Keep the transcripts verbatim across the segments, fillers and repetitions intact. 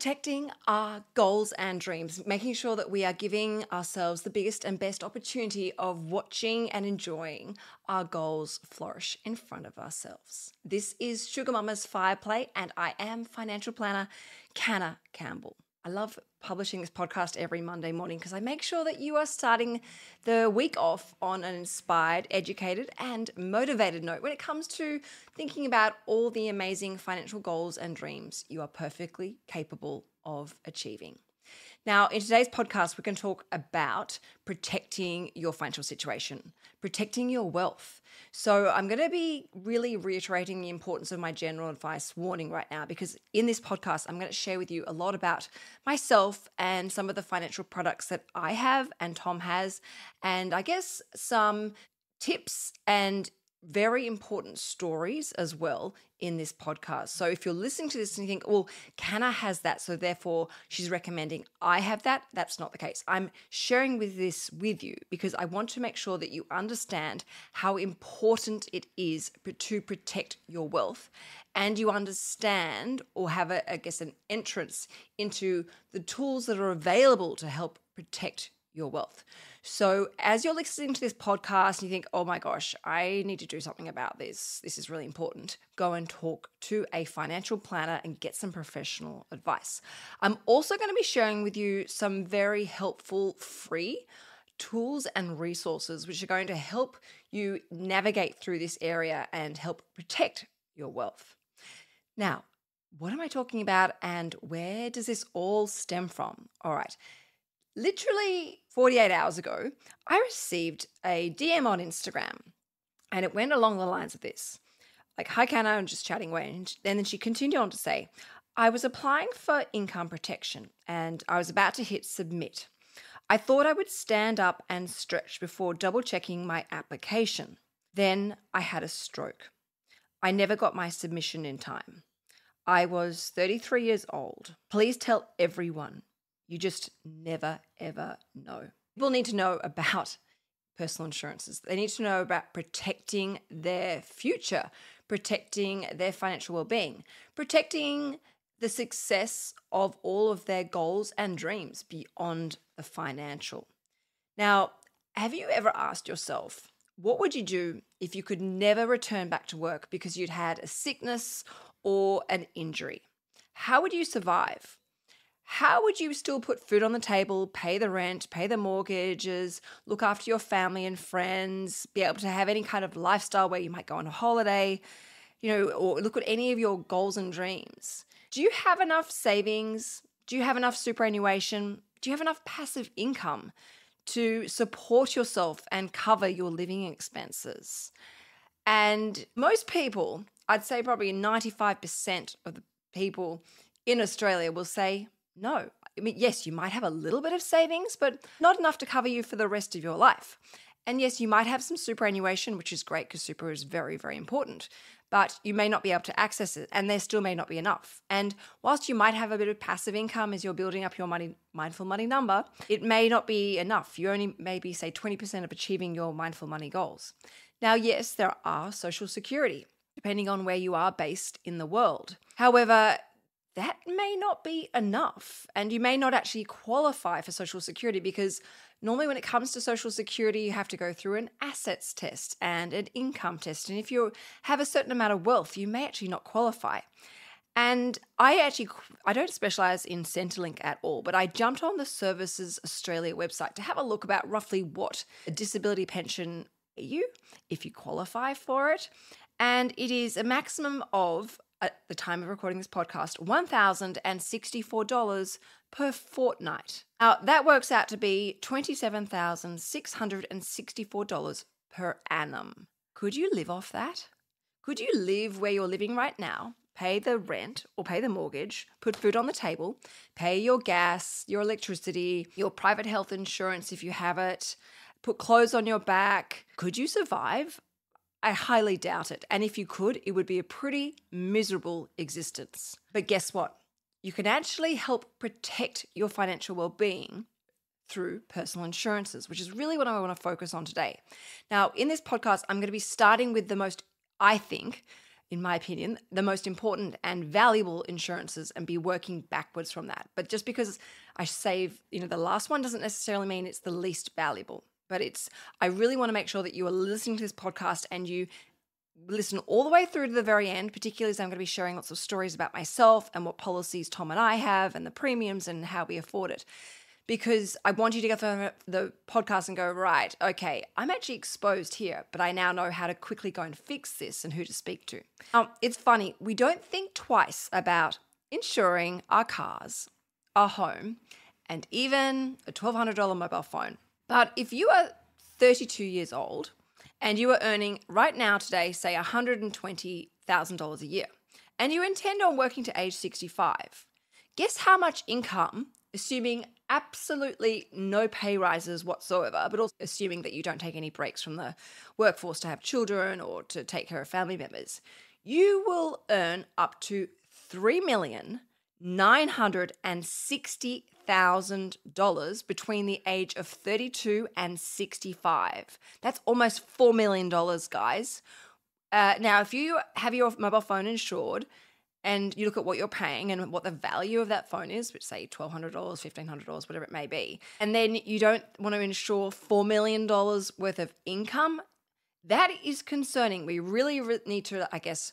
protecting our goals and dreams, making sure that we are giving ourselves the biggest and best opportunity of watching and enjoying our goals flourish in front of ourselves. This is Sugar Mamma's Fireplay, and I am financial planner Canna Campbell. I love publishing this podcast every Monday morning because I make sure that you are starting the week off on an inspired, educated, and motivated note when it comes to thinking about all the amazing financial goals and dreams you are perfectly capable of achieving. Now, in today's podcast, we're going to talk about protecting your financial situation, protecting your wealth. So I'm going to be really reiterating the importance of my general advice warning right now, because in this podcast, I'm going to share with you a lot about myself and some of the financial products that I have and Tom has, and I guess some tips and very important stories as well in this podcast. So if you're listening to this and you think, well, Canna has that, so therefore she's recommending I have that, that's not the case. I'm sharing with this with you because I want to make sure that you understand how important it is to protect your wealth, and you understand or have, a, I guess, an entrance into the tools that are available to help protect your wealth. So as you're listening to this podcast and you think, oh my gosh, I need to do something about this, this is really important, go and talk to a financial planner and get some professional advice. I'm also going to be sharing with you some very helpful free tools and resources which are going to help you navigate through this area and help protect your wealth. Now, what am I talking about and where does this all stem from? All right. Literally forty-eight hours ago, I received a D M on Instagram and it went along the lines of this. Like, hi, Canna, I'm just chatting away. And then she continued on to say, I was applying for income protection and I was about to hit submit. I thought I would stand up and stretch before double checking my application. Then I had a stroke. I never got my submission in time. I was thirty-three years old. Please tell everyone. You just never, ever know. People need to know about personal insurances. They need to know about protecting their future, protecting their financial well-being, protecting the success of all of their goals and dreams beyond the financial. Now, have you ever asked yourself, what would you do if you could never return back to work because you'd had a sickness or an injury? How would you survive? How would you still put food on the table, pay the rent, pay the mortgages, look after your family and friends, be able to have any kind of lifestyle where you might go on a holiday, you know, or look at any of your goals and dreams? Do you have enough savings? Do you have enough superannuation? Do you have enough passive income to support yourself and cover your living expenses? And most people, I'd say probably ninety-five percent of the people in Australia will say, no. I mean, yes, you might have a little bit of savings, but not enough to cover you for the rest of your life. And yes, you might have some superannuation, which is great because super is very, very important, but you may not be able to access it and there still may not be enough. And whilst you might have a bit of passive income as you're building up your money, mindful money number, it may not be enough. You only maybe say twenty percent of achieving your mindful money goals. Now, yes, there are social security, depending on where you are based in the world. However, that may not be enough, and you may not actually qualify for Social Security, because normally when it comes to Social Security, you have to go through an assets test and an income test. And if you have a certain amount of wealth, you may actually not qualify. And I actually, I don't specialize in Centrelink at all, but I jumped on the Services Australia website to have a look about roughly what a disability pension is, you, if you qualify for it. And it is a maximum of, at the time of recording this podcast, one thousand sixty-four dollars per fortnight. Now, that works out to be twenty-seven thousand six hundred sixty-four dollars per annum. Could you live off that? Could you live where you're living right now, pay the rent or pay the mortgage, put food on the table, pay your gas, your electricity, your private health insurance if you have it, put clothes on your back? Could you survive? I highly doubt it. And if you could, it would be a pretty miserable existence. But guess what? You can actually help protect your financial well-being through personal insurances, which is really what I want to focus on today. Now, in this podcast, I'm going to be starting with the most, I think, in my opinion, the most important and valuable insurances and be working backwards from that. But just because I save, you know, the last one doesn't necessarily mean it's the least valuable. But it's, I really want to make sure that you are listening to this podcast and you listen all the way through to the very end, particularly as I'm going to be sharing lots of stories about myself and what policies Tom and I have and the premiums and how we afford it. Because I want you to get through the podcast and go, right, okay, I'm actually exposed here, but I now know how to quickly go and fix this and who to speak to. Um, it's funny, we don't think twice about insuring our cars, our home, and even a twelve hundred dollar mobile phone. But if you are thirty-two years old and you are earning right now today, say one hundred twenty thousand dollars a year, and you intend on working to age sixty-five, guess how much income, assuming absolutely no pay rises whatsoever, but also assuming that you don't take any breaks from the workforce to have children or to take care of family members, you will earn up to three million nine hundred sixty thousand dollars between the age of thirty-two and sixty-five. That's almost four million dollars, guys. Uh, now, if you have your mobile phone insured, and you look at what you're paying and what the value of that phone is, which say twelve hundred dollars, fifteen hundred dollars, whatever it may be, and then you don't want to insure four million dollars worth of income, that is concerning. We really need to, I guess,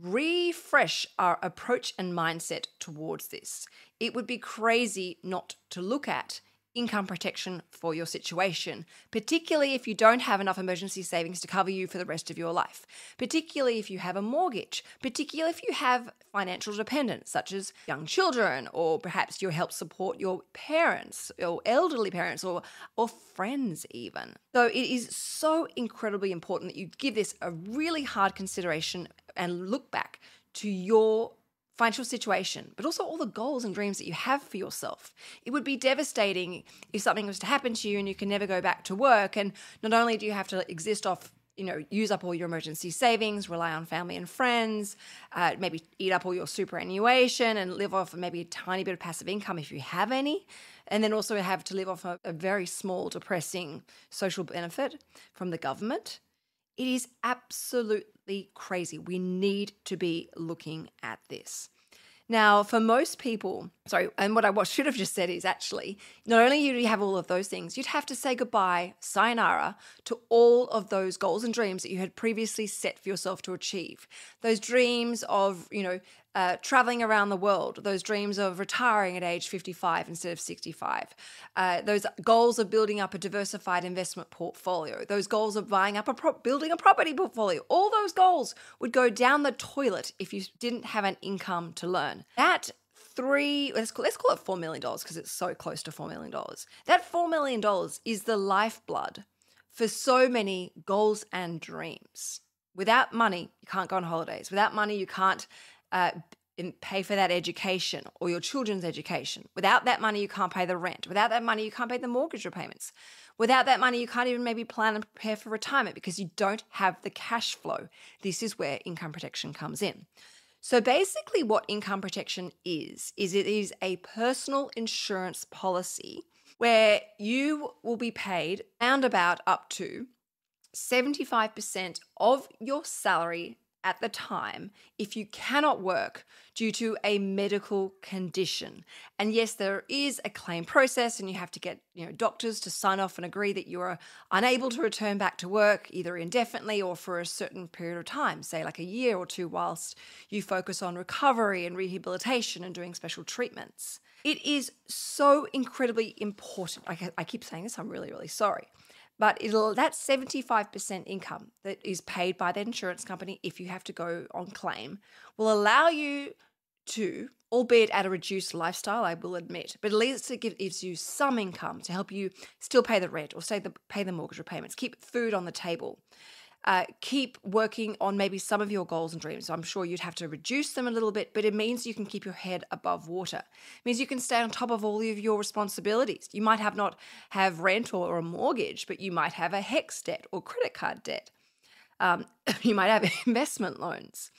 refresh our approach and mindset towards this. It would be crazy not to look at income protection for your situation, particularly if you don't have enough emergency savings to cover you for the rest of your life, particularly if you have a mortgage, particularly if you have financial dependents such as young children, or perhaps you help support your parents, your elderly parents, or, or friends even. So it is so incredibly important that you give this a really hard consideration and look back to your financial situation, but also all the goals and dreams that you have for yourself. It would be devastating if something was to happen to you and you can never go back to work. And not only do you have to exist off, you know, use up all your emergency savings, rely on family and friends, uh, maybe eat up all your superannuation and live off maybe a tiny bit of passive income if you have any, and then also have to live off a, a very small, depressing social benefit from the government. It is absolutely crazy. We need to be looking at this. Now, for most people, sorry, and what I what should have just said is actually, not only do you have all of those things, you'd have to say goodbye, sayonara, to all of those goals and dreams that you had previously set for yourself to achieve. Those dreams of, you know, Uh, traveling around the world, those dreams of retiring at age fifty-five instead of sixty-five, uh, those goals of building up a diversified investment portfolio, those goals of buying up a pro- building a property portfolio, all those goals would go down the toilet if you didn't have an income to learn. That three, let's call, let's call it four million dollars because it's so close to four million dollars. That four million dollars is the lifeblood for so many goals and dreams. Without money, you can't go on holidays. Without money, you can't Uh, and pay for that education or your children's education. Without that money, you can't pay the rent. Without that money, you can't pay the mortgage repayments. Without that money, you can't even maybe plan and prepare for retirement because you don't have the cash flow. This is where income protection comes in. So basically what income protection is, is it is a personal insurance policy where you will be paid around about up to seventy-five percent of your salary at the time if you cannot work due to a medical condition. And yes, there is a claim process and you have to get, you know, doctors to sign off and agree that you are unable to return back to work either indefinitely or for a certain period of time, say like a year or two, whilst you focus on recovery and rehabilitation and doing special treatments. It is so incredibly important. I, I keep saying this, I'm really, really sorry. But it'll, that seventy-five percent income that is paid by the insurance company if you have to go on claim will allow you to, albeit at a reduced lifestyle, I will admit, but at least it gives you some income to help you still pay the rent or say the, pay the mortgage repayments, keep food on the table, uh, keep working on maybe some of your goals and dreams. So I'm sure you'd have to reduce them a little bit, but it means you can keep your head above water. It means you can stay on top of all of your responsibilities. You might have not have rent or a mortgage, but you might have a hex debt or credit card debt. Um, you might have investment loans.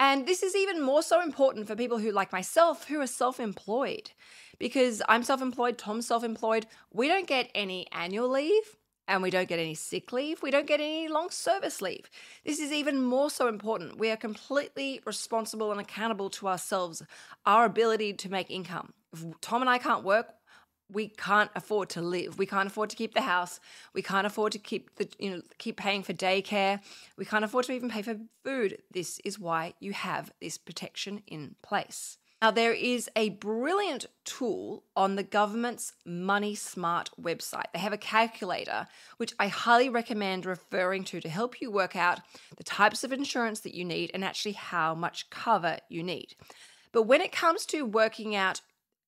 And this is even more so important for people who, like myself, who are self-employed, because I'm self-employed, Tom's self-employed. We don't get any annual leave. and we don't get any sick leave, we don't get any long service leave. This is even more so important. We are completely responsible and accountable to ourselves, our ability to make income. If Tom and I can't work, we can't afford to live. We can't afford to keep the house. We can't afford to keep the, you know, keep paying for daycare. We can't afford to even pay for food. This is why you have this protection in place. Now, there is a brilliant tool on the government's Money Smart website. They have a calculator, which I highly recommend referring to to help you work out the types of insurance that you need and actually how much cover you need. But when it comes to working out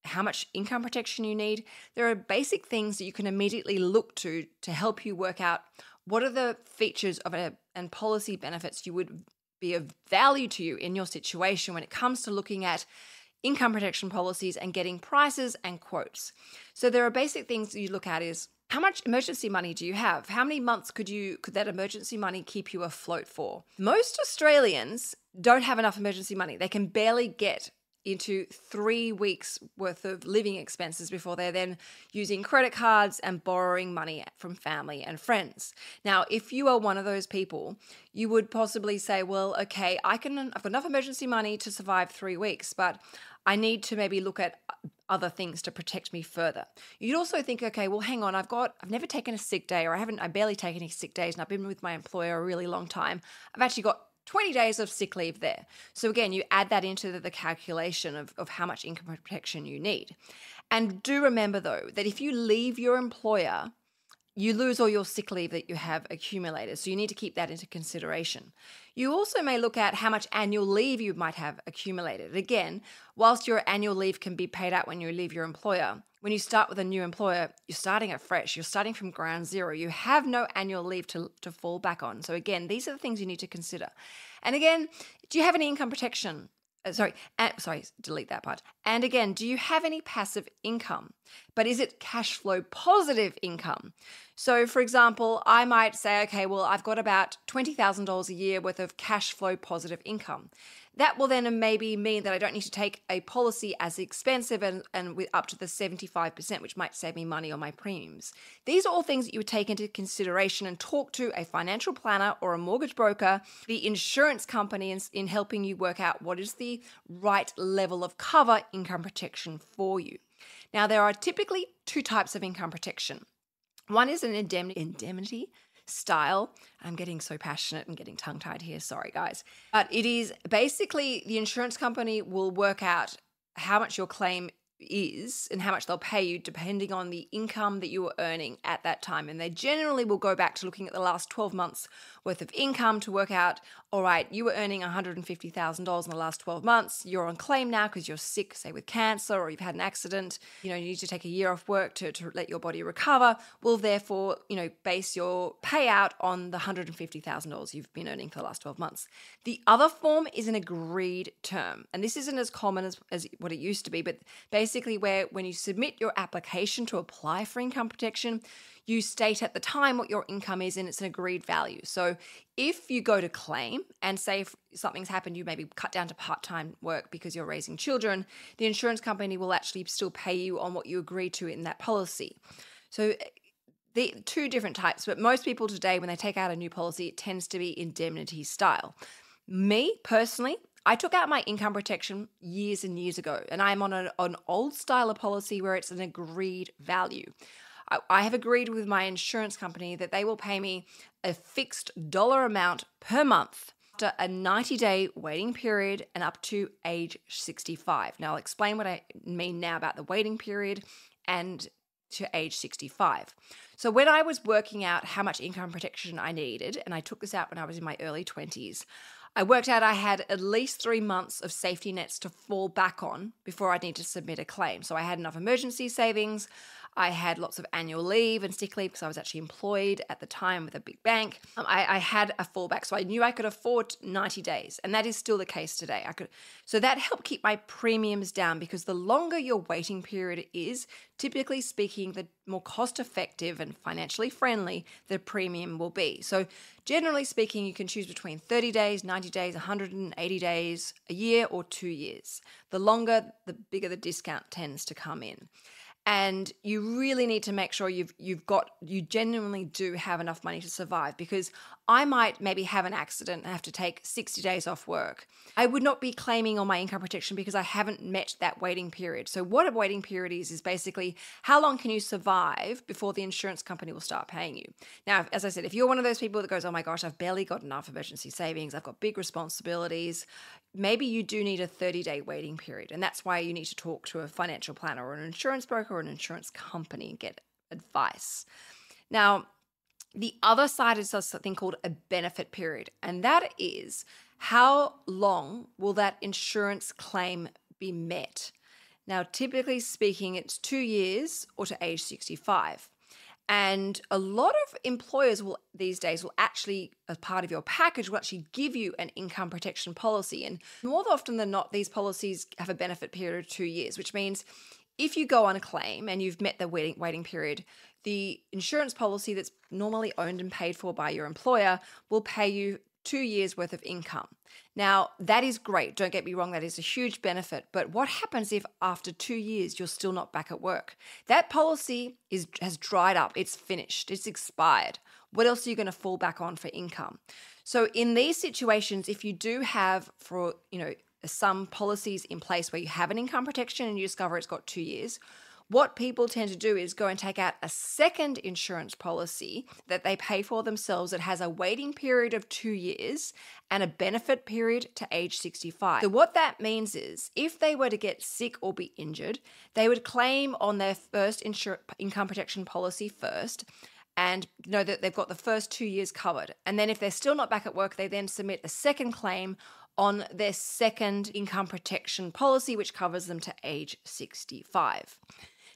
how much income protection you need, there are basic things that you can immediately look to to help you work out what are the features of a, and policy benefits you would be of value to you in your situation when it comes to looking at income protection policies and getting prices and quotes. So there are basic things that you look at is how much emergency money do you have? How many months could you could that emergency money keep you afloat for? Most Australians don't have enough emergency money. They can barely get into three weeks worth of living expenses before they're then using credit cards and borrowing money from family and friends. Now, if you are one of those people, you would possibly say, well, okay, I can, I've got enough emergency money to survive three weeks, but I need to maybe look at other things to protect me further. You'd also think, okay, well, hang on, I've got, I've never taken a sick day, or I haven't, I barely take any sick days, and I've been with my employer a really long time. I've actually got twenty days of sick leave there. So again, you add that into the calculation of, of how much income protection you need. And do remember though, that if you leave your employer, you lose all your sick leave that you have accumulated. So you need to keep that into consideration. You also may look at how much annual leave you might have accumulated. Again, whilst your annual leave can be paid out when you leave your employer, when you start with a new employer, you're starting afresh, you're starting from ground zero, you have no annual leave to, to fall back on. So again, these are the things you need to consider. And again, do you have any income protection? Uh, sorry, uh, sorry, delete that part. And again, do you have any passive income? But is it cash flow positive income? So for example, I might say, okay, well, I've got about twenty thousand dollars a year worth of cash flow positive income. That will then maybe mean that I don't need to take a policy as expensive and, and with up to the seventy-five percent, which might save me money on my premiums. These are all things that you would take into consideration and talk to a financial planner or a mortgage broker, the insurance company in, in helping you work out what is the right level of cover income protection for you. Now, there are typically two types of income protection. One is an indemnity, indemnity style. I'm getting so passionate and getting tongue-tied here. Sorry, guys. But it is basically the insurance company will work out how much your claim is and how much they'll pay you depending on the income that you were earning at that time. And they generally will go back to looking at the last twelve months worth of income to work out, all right, you were earning one hundred fifty thousand dollars in the last twelve months. You're on claim now because you're sick, say with cancer, or you've had an accident. You know, you need to take a year off work to, to let your body recover. We'll therefore, you know, base your payout on the one hundred fifty thousand dollars you've been earning for the last twelve months. The other form is an agreed term. And this isn't as common as, as what it used to be, but basically Basically, where when you submit your application to apply for income protection, you state at the time what your income is and it's an agreed value. So if you go to claim and say if something's happened, you maybe cut down to part-time work because you're raising children, the insurance company will actually still pay you on what you agreed to in that policy. So the two different types, but most people today, when they take out a new policy, it tends to be indemnity style. Me personally, I took out my income protection years and years ago, and I'm on an, an old style of policy where it's an agreed value. I, I have agreed with my insurance company that they will pay me a fixed dollar amount per month after a ninety day waiting period and up to age sixty-five. Now, I'll explain what I mean now about the waiting period and to age sixty-five. So when I was working out how much income protection I needed, and I took this out when I was in my early twenties, I worked out I had at least three months of safety nets to fall back on before I'd need to submit a claim. So I had enough emergency savings. I had lots of annual leave and sick leave because I was actually employed at the time with a big bank. Um, I, I had a fallback, so I knew I could afford ninety days, and that is still the case today. I could, so that helped keep my premiums down because the longer your waiting period is, typically speaking, the more cost-effective and financially friendly the premium will be. So generally speaking, you can choose between thirty days, ninety days, one hundred eighty days, a year, or two years. The longer, the bigger the discount tends to come in. And you really need to make sure you've you've got you genuinely do have enough money to survive, because I might maybe have an accident and have to take sixty days off work. I would not be claiming on my income protection because I haven't met that waiting period. So what a waiting period is is basically how long can you survive before the insurance company will start paying you. Now, as I said, if you're one of those people that goes, oh my gosh, I've barely got enough emergency savings, I've got big responsibilities, maybe you do need a thirty day waiting period. And that's why you need to talk to a financial planner or an insurance broker or an insurance company and get advice. Now, the other side is something called a benefit period. And that is, how long will that insurance claim be met? Now, typically speaking, it's two years or to age sixty-five. And a lot of employers will these days will actually, as part of your package, will actually give you an income protection policy. And more often than not, these policies have a benefit period of two years, which means if you go on a claim and you've met the waiting, waiting period, the insurance policy that's normally owned and paid for by your employer will pay you two years worth of income. Now, that is great. Don't get me wrong. That is a huge benefit. But what happens if after two years, you're still not back at work? That policy is has dried up. It's finished. It's expired. What else are you going to fall back on for income? So in these situations, if you do have for, you know, some policies in place where you have an income protection and you discover it's got two years, what people tend to do is go and take out a second insurance policy that they pay for themselves that has a waiting period of two years and a benefit period to age sixty-five. So what that means is if they were to get sick or be injured, they would claim on their first insur- income protection policy first and know that they've got the first two years covered. And then if they're still not back at work, they then submit a second claim on their second income protection policy, which covers them to age sixty-five.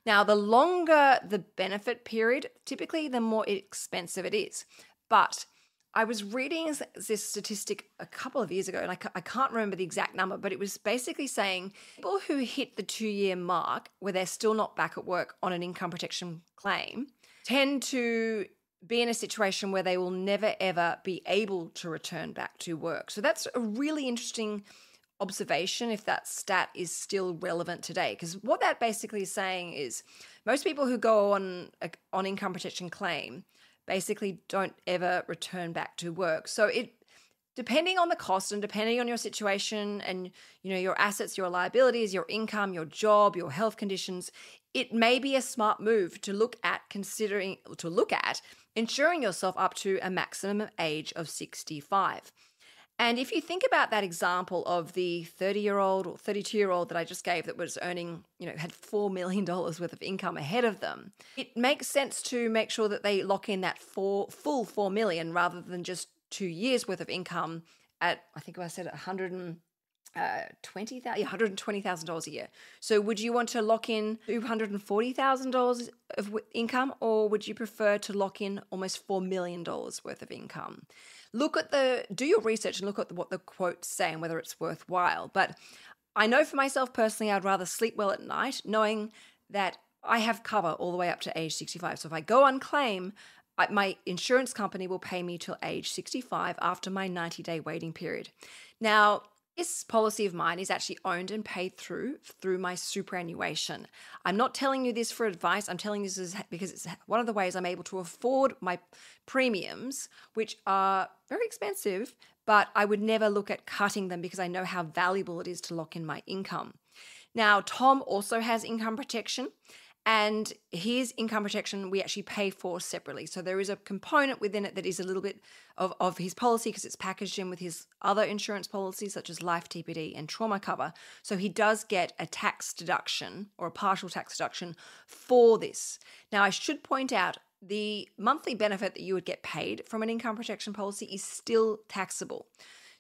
Now, the longer the benefit period, typically the more expensive it is. But I was reading this statistic a couple of years ago, and I can't remember the exact number, but it was basically saying people who hit the two-year mark where they're still not back at work on an income protection claim tend to be in a situation where they will never, ever be able to return back to work. So that's a really interesting observation, if that stat is still relevant today, because what that basically is saying is most people who go on a, on income protection claim basically don't ever return back to work. So it, depending on the cost and depending on your situation and, you know, your assets, your liabilities, your income, your job, your health conditions, it may be a smart move to look at considering to look at insuring yourself up to a maximum age of sixty-five. And if you think about that example of the thirty-year-old or thirty-two-year-old that I just gave that was earning, you know, had four million dollars worth of income ahead of them, it makes sense to make sure that they lock in that four, full four million dollars rather than just two years worth of income at, I think I said one hundred twenty thousand dollars one hundred twenty thousand dollars a year. So would you want to lock in two hundred forty thousand dollars of income, or would you prefer to lock in almost four million dollars worth of income? Look at the, do your research and look at what the quotes say and whether it's worthwhile. But I know for myself personally, I'd rather sleep well at night knowing that I have cover all the way up to age sixty-five. So if I go on claim, I, my insurance company will pay me till age sixty-five after my ninety day waiting period. Now, this policy of mine is actually owned and paid through through my superannuation. I'm not telling you this for advice. I'm telling you this because it's one of the ways I'm able to afford my premiums, which are very expensive, but I would never look at cutting them because I know how valuable it is to lock in my income. Now, Tom also has income protection, and his income protection we actually pay for separately. So there is a component within it that is a little bit of, of his policy because it's packaged in with his other insurance policies such as life, T P D and trauma cover. So he does get a tax deduction or a partial tax deduction for this. Now, I should point out the monthly benefit that you would get paid from an income protection policy is still taxable.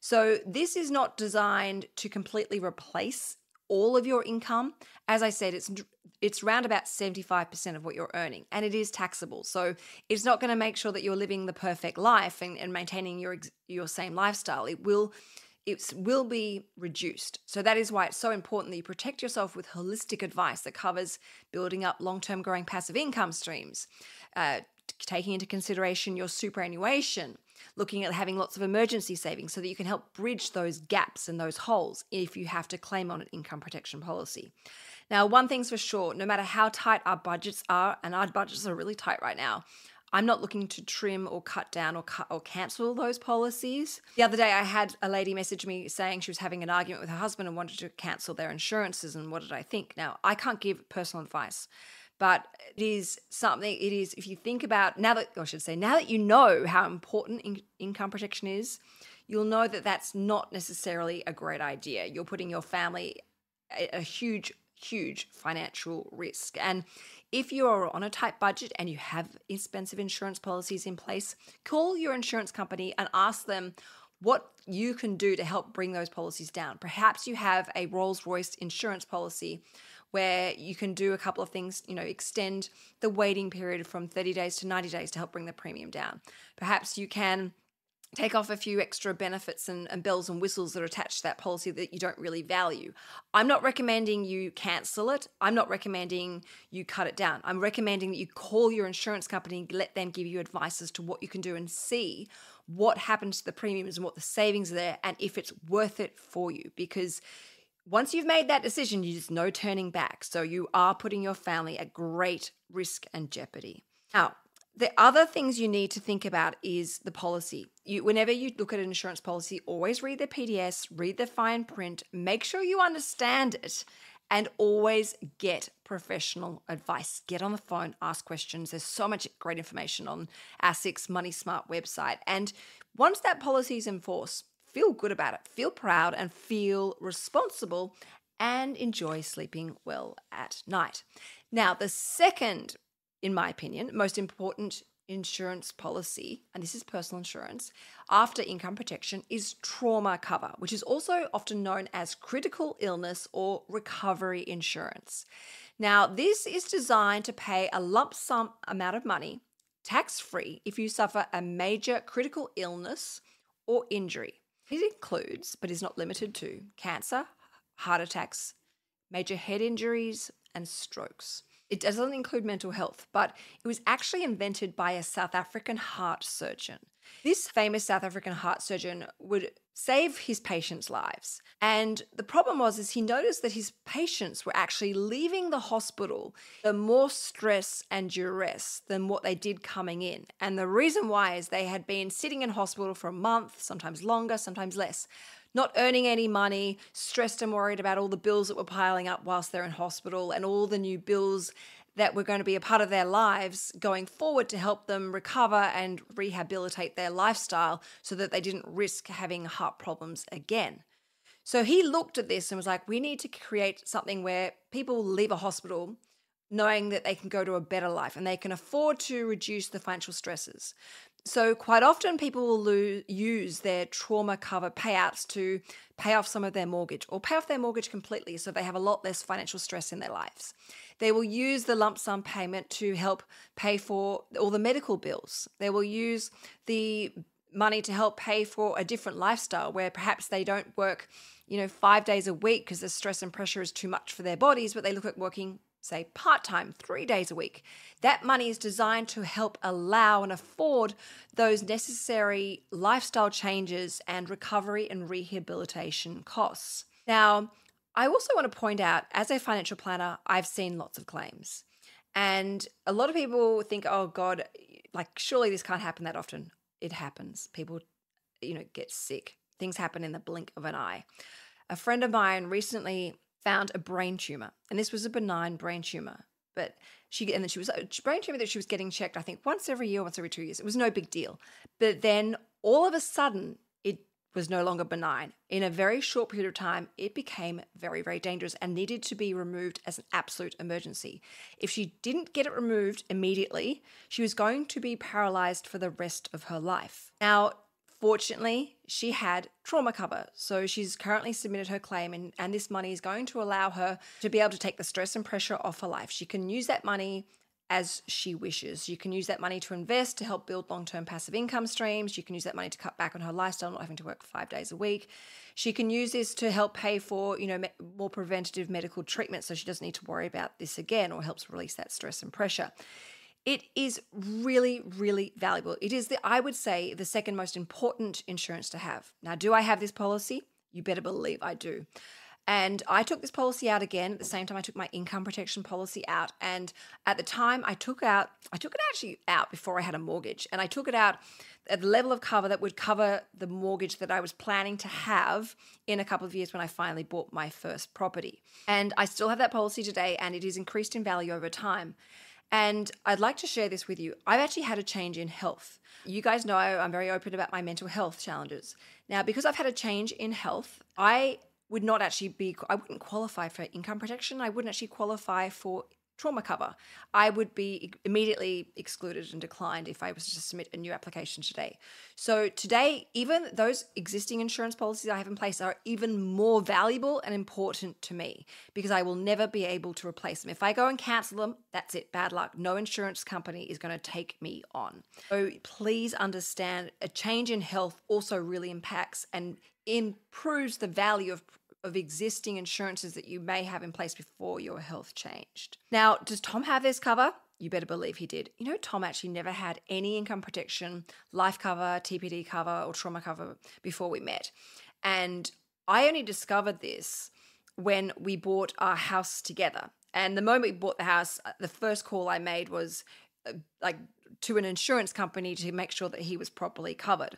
So this is not designed to completely replace all of your income. As I said, it's it's round about seventy-five percent of what you're earning, and it is taxable. So it's not going to make sure that you're living the perfect life and, and maintaining your your same lifestyle. It will it will be reduced. So that is why it's so important that you protect yourself with holistic advice that covers building up long-term growing passive income streams, uh, taking into consideration your superannuation, looking at having lots of emergency savings so that you can help bridge those gaps and those holes if you have to claim on an income protection policy. Now, one thing's for sure, no matter how tight our budgets are, and our budgets are really tight right now, I'm not looking to trim or cut down or cut or cancel those policies. The other day I had a lady message me saying she was having an argument with her husband and wanted to cancel their insurances, and what did I think? Now, I can't give personal advice, but it is something, it is, if you think about, now that, or I should say, now that you know how important in, income protection is, you'll know that that's not necessarily a great idea. You're putting your family at a huge huge financial risk. And if you are on a tight budget and you have expensive insurance policies in place, call your insurance company and ask them what you can do to help bring those policies down. Perhaps you have a Rolls-Royce insurance policy where you can do a couple of things, you know, extend the waiting period from thirty days to ninety days to help bring the premium down. Perhaps you can take off a few extra benefits and, and bells and whistles that are attached to that policy that you don't really value. I'm not recommending you cancel it. I'm not recommending you cut it down. I'm recommending that you call your insurance company and let them give you advice as to what you can do and see what happens to the premiums and what the savings are there and if it's worth it for you. Because once you've made that decision, there's no turning back. So you are putting your family at great risk and jeopardy. Now, the other things you need to think about is the policy. You, whenever you look at an insurance policy, always read the P D S, read the fine print, make sure you understand it, and always get professional advice. Get on the phone, ask questions. There's so much great information on A S I C's Money Smart website. And once that policy is in force, feel good about it, feel proud, and feel responsible, and enjoy sleeping well at night. Now, the second, in my opinion, most important insurance policy, and this is personal insurance, after income protection, is trauma cover, which is also often known as critical illness or recovery insurance. Now, this is designed to pay a lump sum amount of money, tax-free, if you suffer a major critical illness or injury. It includes, but is not limited to, cancer, heart attacks, major head injuries, and strokes. It doesn't include mental health, but it was actually invented by a South African heart surgeon. This famous South African heart surgeon would save his patients' lives. And the problem was, is he noticed that his patients were actually leaving the hospital the more stress and duress than what they did coming in. And the reason why is they had been sitting in hospital for a month, sometimes longer, sometimes less, not earning any money, stressed and worried about all the bills that were piling up whilst they're in hospital and all the new bills that were going to be a part of their lives going forward to help them recover and rehabilitate their lifestyle so that they didn't risk having heart problems again. So he looked at this and was like, we need to create something where people leave a hospital knowing that they can go to a better life and they can afford to reduce the financial stresses. So quite often people will lose, use their trauma cover payouts to pay off some of their mortgage or pay off their mortgage completely so they have a lot less financial stress in their lives. They will use the lump sum payment to help pay for all the medical bills. They will use the money to help pay for a different lifestyle where perhaps they don't work, you know, five days a week because the stress and pressure is too much for their bodies, but they look at working, say, part-time, three days a week. That money is designed to help allow and afford those necessary lifestyle changes and recovery and rehabilitation costs. Now, I also want to point out, as a financial planner, I've seen lots of claims. And a lot of people think, oh God, like surely this can't happen that often. It happens. People, you know, get sick. Things happen in the blink of an eye. A friend of mine recently found a brain tumor, and this was a benign brain tumor, but she, and then she was a brain tumor that she was getting checked, I think once every year, once every two years. It was no big deal. But then all of a sudden it was no longer benign. In a very short period of time, it became very, very dangerous and needed to be removed as an absolute emergency. If she didn't get it removed immediately, she was going to be paralyzed for the rest of her life. Now, fortunately, she had trauma cover, so she's currently submitted her claim, and, and this money is going to allow her to be able to take the stress and pressure off her life. She can use that money as she wishes. You can use that money to invest, to help build long-term passive income streams. You can use that money to cut back on her lifestyle, not having to work five days a week. She can use this to help pay for, you know, more preventative medical treatment so she doesn't need to worry about this again, or helps release that stress and pressure. It is really, really valuable. It is, the, I would say, the second most important insurance to have. Now, do I have this policy? You better believe I do. And I took this policy out again at the same time I took my income protection policy out. And at the time I took out, I took it actually out before I had a mortgage. And I took it out at the level of cover that would cover the mortgage that I was planning to have in a couple of years when I finally bought my first property. And I still have that policy today, and it is increased in value over time. And I'd like to share this with you. I've actually had a change in health. You guys know I'm very open about my mental health challenges. Now, because I've had a change in health, I would not actually be, I wouldn't qualify for income protection. I wouldn't actually qualify for trauma cover. I would be immediately excluded and declined if I was to submit a new application today. So today, even those existing insurance policies I have in place are even more valuable and important to me, because I will never be able to replace them. If I go and cancel them, that's it, bad luck. No insurance company is going to take me on. So please understand, a change in health also really impacts and improves the value of of existing insurances that you may have in place before your health changed. Now, does Tom have this cover? You better believe he did. You know, Tom actually never had any income protection, life cover, T P D cover, or trauma cover before we met. And I only discovered this when we bought our house together. And the moment we bought the house, the first call I made was uh, like to an insurance company to make sure that he was properly covered.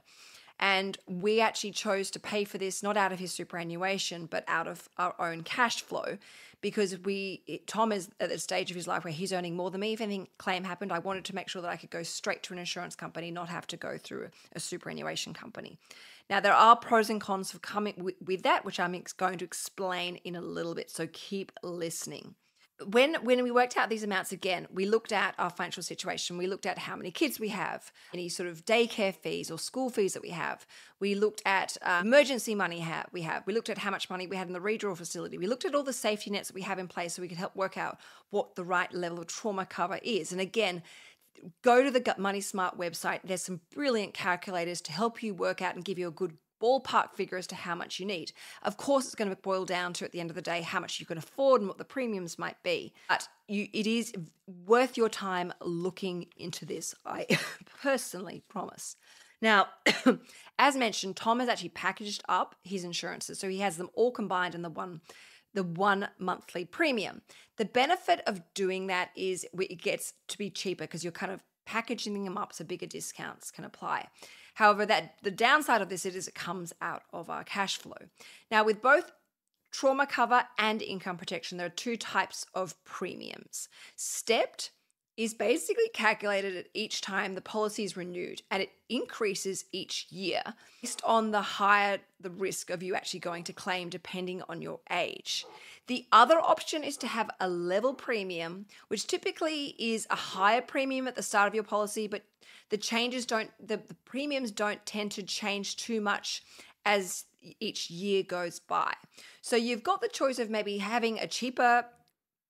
And we actually chose to pay for this, not out of his superannuation, but out of our own cash flow, because we, Tom is at the stage of his life where he's earning more than me. If anything claim happened, I wanted to make sure that I could go straight to an insurance company, not have to go through a superannuation company. Now, there are pros and cons of coming with, with that, which I'm going to explain in a little bit. So keep listening. When when we worked out these amounts again, we looked at our financial situation. We looked at how many kids we have, any sort of daycare fees or school fees that we have. We looked at uh, emergency money ha we have. We looked at how much money we had in the redraw facility. We looked at all the safety nets that we have in place so we could help work out what the right level of trauma cover is. And again, go to the Money Smart website. There's some brilliant calculators to help you work out and give you a good ballpark figure as to how much you need. Of course, it's going to boil down to, at the end of the day, how much you can afford and what the premiums might be. But you, it is worth your time looking into this, I personally promise. Now, as mentioned, Tom has actually packaged up his insurances, so he has them all combined in the one the one monthly premium. The benefit of doing that is it gets to be cheaper because you're kind of packaging them up so bigger discounts can apply. However, that the downside of this is it comes out of our cash flow. Now, with both trauma cover and income protection, there are two types of premiums. Stepped is basically calculated at each time the policy is renewed, and it increases each year based on the higher the risk of you actually going to claim depending on your age. The other option is to have a level premium, which typically is a higher premium at the start of your policy, but the changes don't, the, the premiums don't tend to change too much as each year goes by. So you've got the choice of maybe having a cheaper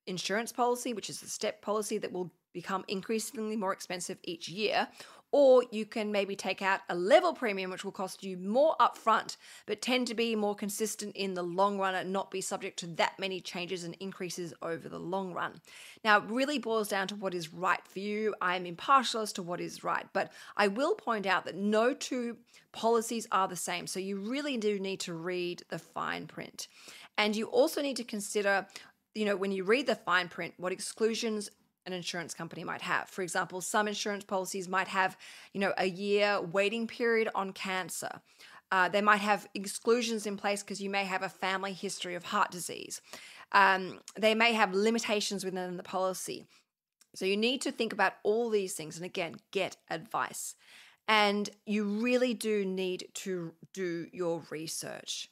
insurance policy, which is the step policy that will become increasingly more expensive each year, or you can maybe take out a level premium, which will cost you more upfront, but tend to be more consistent in the long run and not be subject to that many changes and increases over the long run. Now, it really boils down to what is right for you. I'm impartial as to what is right, but I will point out that no two policies are the same. So you really do need to read the fine print. And you also need to consider, you know, when you read the fine print, what exclusions an insurance company might have. For example, some insurance policies might have, you know, a year waiting period on cancer. Uh, they might have exclusions in place because you may have a family history of heart disease. Um, they may have limitations within the policy. So you need to think about all these things and, again, get advice. And you really do need to do your research.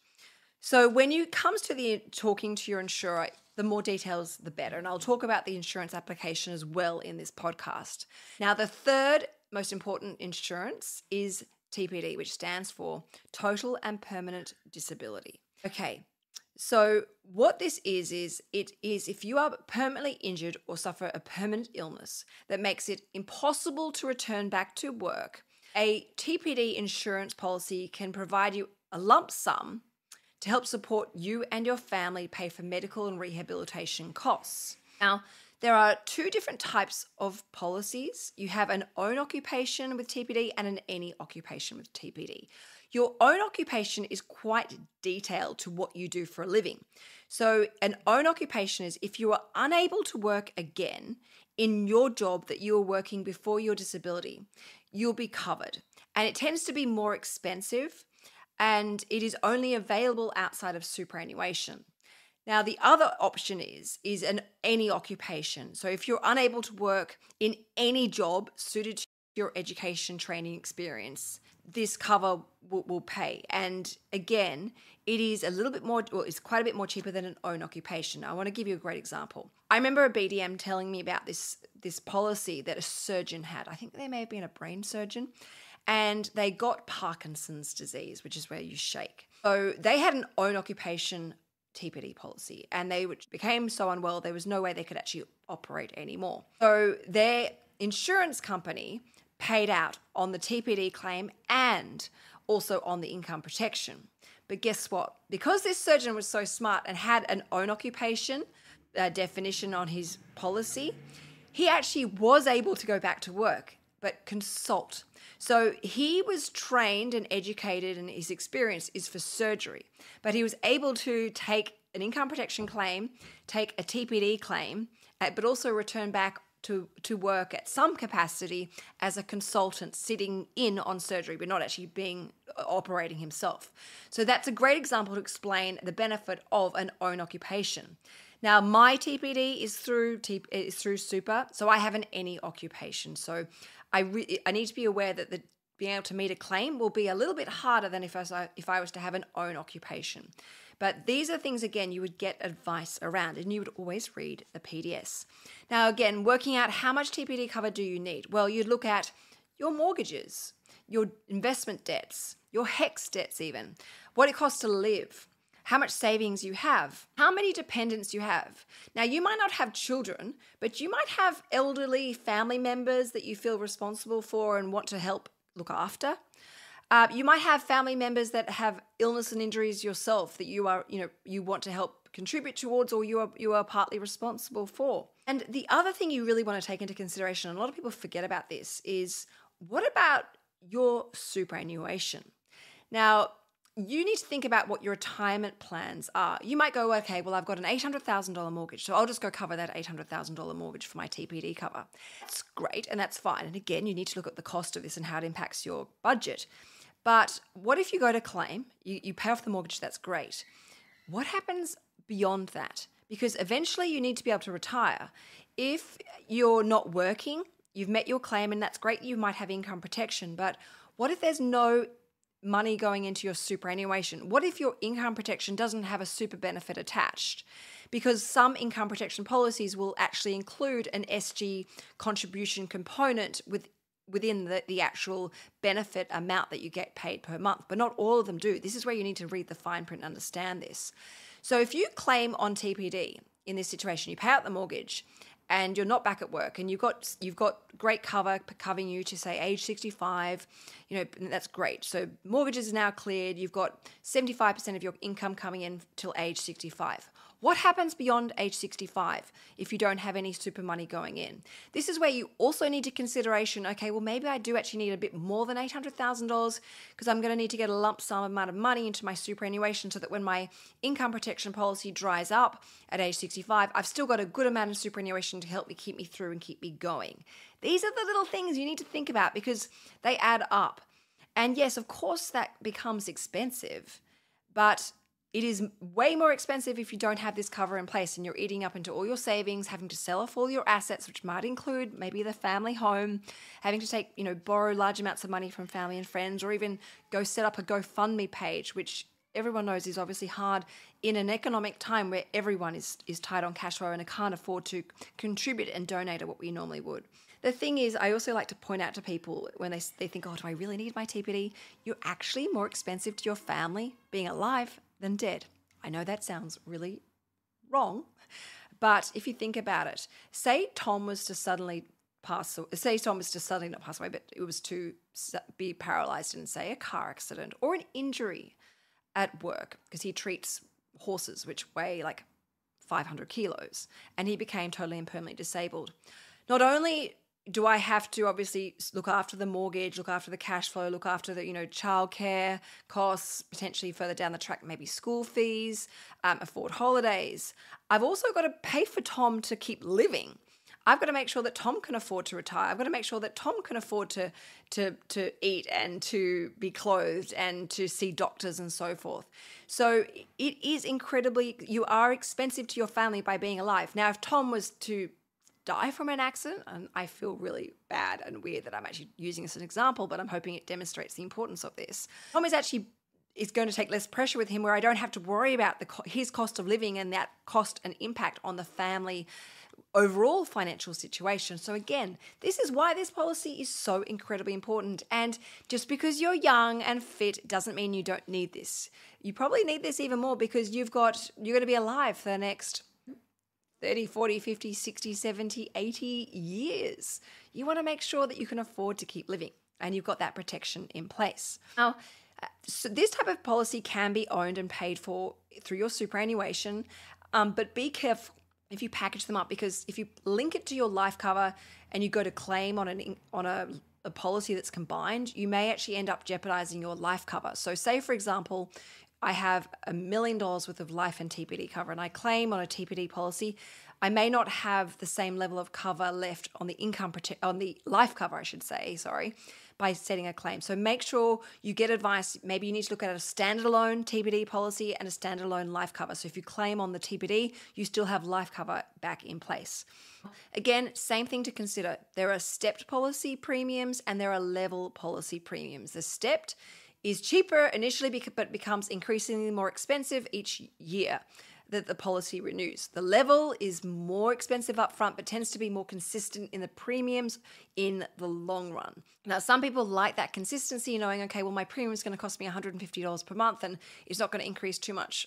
So when it comes to the talking to your insurer, the more details, the better. And I'll talk about the insurance application as well in this podcast. Now, the third most important insurance is T P D, which stands for Total and Permanent Disability. Okay, so what this is, is it is if you are permanently injured or suffer a permanent illness that makes it impossible to return back to work, a T P D insurance policy can provide you a lump sum to help support you and your family pay for medical and rehabilitation costs. Now, there are two different types of policies. You have an own occupation with T P D and an any occupation with T P D. Your own occupation is quite detailed to what you do for a living. So an own occupation is if you are unable to work again in your job that you were working before your disability, you'll be covered. And it tends to be more expensive and it is only available outside of superannuation. Now, the other option is, is an any occupation. So if you're unable to work in any job suited to your education training experience, this cover will, will pay. And again, it is a little bit more, well, it's quite a bit more cheaper than an own occupation. I want to give you a great example. I remember a B D M telling me about this, this policy that a surgeon had. I think they may have been a brain surgeon. And they got Parkinson's disease, which is where you shake. So they had an own occupation T P D policy and they became so unwell, there was no way they could actually operate anymore. So their insurance company paid out on the T P D claim and also on the income protection. But guess what? Because this surgeon was so smart and had an own occupation uh, definition on his policy, he actually was able to go back to work, but consult. So he was trained and educated and his experience is for surgery, but he was able to take an income protection claim, take a T P D claim, but also return back to, to work at some capacity as a consultant sitting in on surgery, but not actually being operating himself. So that's a great example to explain the benefit of an own occupation. Now, my T P D is through is through super, so I haven't any occupation. So I re I need to be aware that the, being able to meet a claim will be a little bit harder than if I, if I was to have an own occupation. But these are things, again, you would get advice around and you would always read the P D S. Now, again, working out how much T P D cover do you need? Well, you'd look at your mortgages, your investment debts, your hex debts even, what it costs to live, how much savings you have, how many dependents you have. Now, you might not have children, but you might have elderly family members that you feel responsible for and want to help look after. Uh, you might have family members that have illness and injuries yourself that you are, you know, you want to help contribute towards or you are, you are partly responsible for. And the other thing you really want to take into consideration, and a lot of people forget about this, is what about your superannuation? Now, you need to think about what your retirement plans are. You might go, okay, well, I've got an eight hundred thousand dollar mortgage, so I'll just go cover that eight hundred thousand dollar mortgage for my T P D cover. That's great, and that's fine. And again, you need to look at the cost of this and how it impacts your budget. But what if you go to claim, you, you pay off the mortgage, that's great. What happens beyond that? Because eventually you need to be able to retire. If you're not working, you've met your claim, and that's great, you might have income protection, but what if there's no money going into your superannuation? What if your income protection doesn't have a super benefit attached? Because some income protection policies will actually include an S G contribution component with, within the, the actual benefit amount that you get paid per month, but not all of them do. This is where you need to read the fine print and understand this. So if you claim on T P D in this situation, you pay out the mortgage and you're not back at work and you've got, you've got great cover covering you to say age sixty-five, you know, that's great. So mortgage is now cleared. You've got seventy-five percent of your income coming in till age sixty-five. What happens beyond age sixty-five if you don't have any super money going in? This is where you also need to consideration, okay, well, maybe I do actually need a bit more than eight hundred thousand dollars because I'm going to need to get a lump sum amount of money into my superannuation so that when my income protection policy dries up at age sixty-five, I've still got a good amount of superannuation to help me keep me through and keep me going. These are the little things you need to think about because they add up. And yes, of course, that becomes expensive, but it is way more expensive if you don't have this cover in place and you're eating up into all your savings, having to sell off all your assets, which might include maybe the family home, having to take, you know, borrow large amounts of money from family and friends, or even go set up a GoFundMe page, which everyone knows is obviously hard in an economic time where everyone is, is tight on cash flow and can't afford to contribute and donate at what we normally would. The thing is, I also like to point out to people when they, they think, oh, do I really need my T P D? You're actually more expensive to your family being alive than dead. I know that sounds really wrong, but if you think about it, say Tom was to suddenly pass, say Tom was to suddenly not pass away, but it was to be paralyzed in, say, a car accident or an injury at work, because he treats horses, which weigh like five hundred kilos, and he became totally and permanently disabled. Not only do I have to obviously look after the mortgage, look after the cash flow, look after the, you know, childcare costs, potentially further down the track, maybe school fees, um, afford holidays. I've also got to pay for Tom to keep living. I've got to make sure that Tom can afford to retire. I've got to make sure that Tom can afford to to to eat and to be clothed and to see doctors and so forth. So it is incredibly, you are expensive to your family by being alive. Now, if Tom was to die from an accident, and I feel really bad and weird that I'm actually using this as an example, but I'm hoping it demonstrates the importance of this. Tom is actually is going to take less pressure with him, where I don't have to worry about the his cost of living and that cost and impact on the family overall financial situation. So again, this is why this policy is so incredibly important. And just because you're young and fit doesn't mean you don't need this. You probably need this even more because you've got, you're going to be alive for the next thirty, forty, fifty, sixty, seventy, eighty years. You want to make sure that you can afford to keep living and you've got that protection in place. Now, so this type of policy can be owned and paid for through your superannuation, um, but be careful if you package them up, because if you link it to your life cover and you go to claim on an on a, a policy that's combined, you may actually end up jeopardizing your life cover. So say, for example, I have a million dollars worth of life and T P D cover and I claim on a T P D policy, I may not have the same level of cover left on the income prote- on the life cover, I should say, sorry, by setting a claim. So make sure you get advice. Maybe you need to look at a standalone T P D policy and a standalone life cover. So if you claim on the T P D, you still have life cover back in place. Again, same thing to consider. There are stepped policy premiums and there are level policy premiums. The stepped is cheaper initially, but becomes increasingly more expensive each year that the policy renews. The level is more expensive up front, but tends to be more consistent in the premiums in the long run. Now, some people like that consistency, knowing, okay, well, my premium is going to cost me one hundred fifty dollars per month and it's not going to increase too much